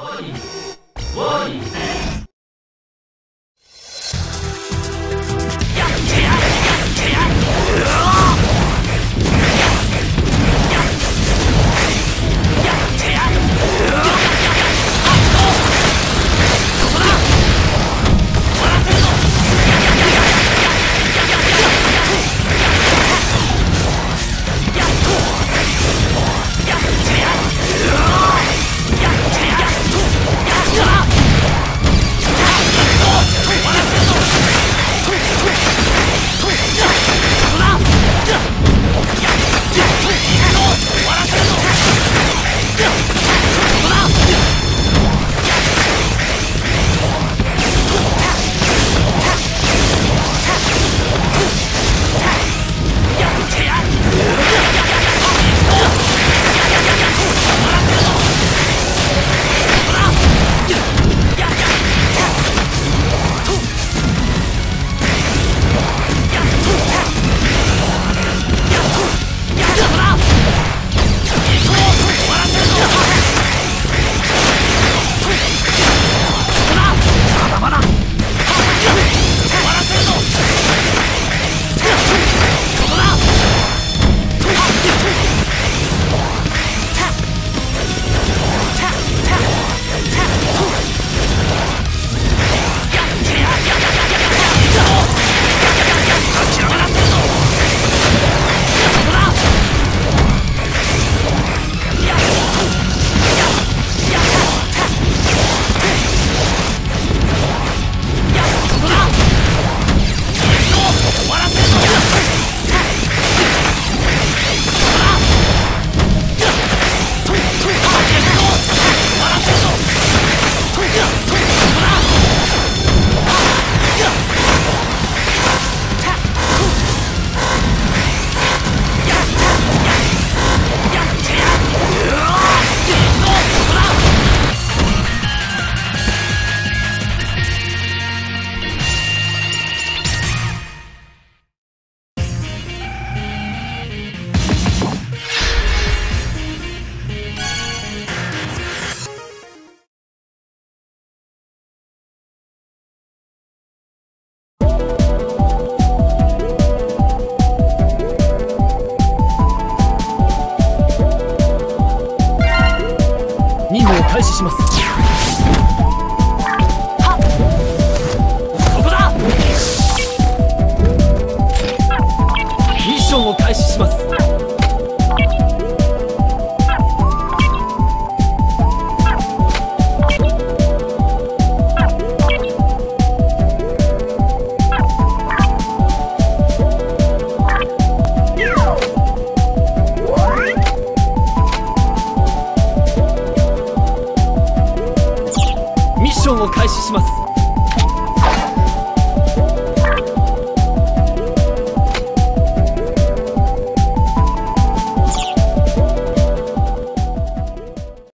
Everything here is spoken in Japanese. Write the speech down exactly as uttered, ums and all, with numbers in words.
ミッションを開始します。